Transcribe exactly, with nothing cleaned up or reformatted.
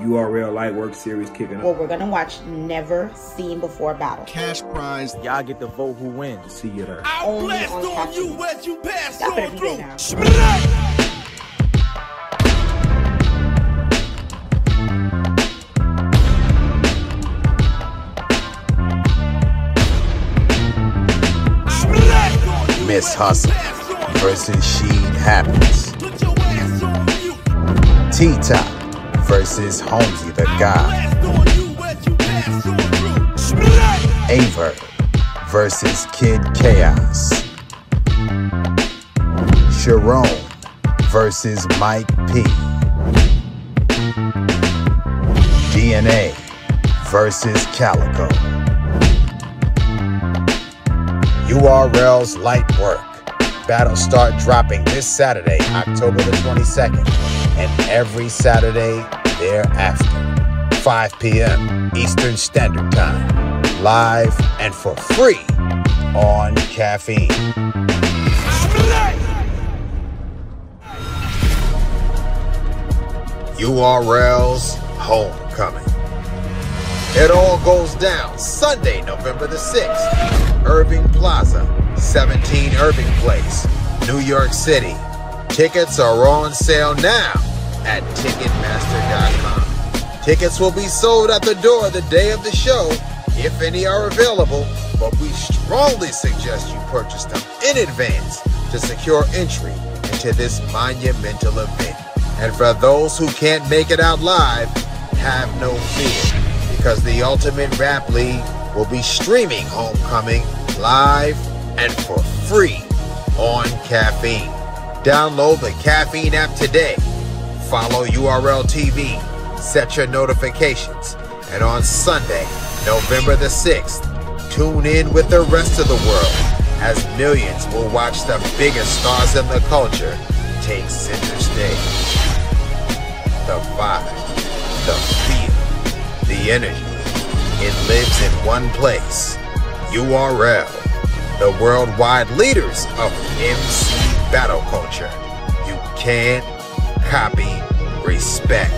U R L light work series kicking up. Well, we're going to watch Never Seen Before Battle. Cash prize. Y'all get to vote who wins. See you there. I Only blessed on, on you what you passed on through. Miss Hustle versus She Happens. T-Top versus Homie the God. Aver versus Kid Chaos. Sharone versus Mike P. D N A versus Calico. U R L's light work. Battle start dropping this Saturday, October the twenty-second, and every Saturday thereafter, five P M Eastern Standard Time, live and for free on Caffeine. U R L's homecoming. It all goes down Sunday, November the sixth, Irving Plaza, seventeen Irving Place, New York City. Tickets are on sale now at Ticketmaster dot com. Tickets will be sold at the door the day of the show, if any are available, but we strongly suggest you purchase them in advance to secure entry into this monumental event. And for those who can't make it out live, have no fear, because the Ultimate Rap League will be streaming Homecoming live and for free on Caffeine. Download the Caffeine app today. Follow U R L T V. Set your notifications. And on Sunday, November the sixth, tune in with the rest of the world as millions will watch the biggest stars in the culture take center stage. The vibe, the feel, the energy, it lives in one place. U R L, the worldwide leaders of M C battle culture. You can't copy respect.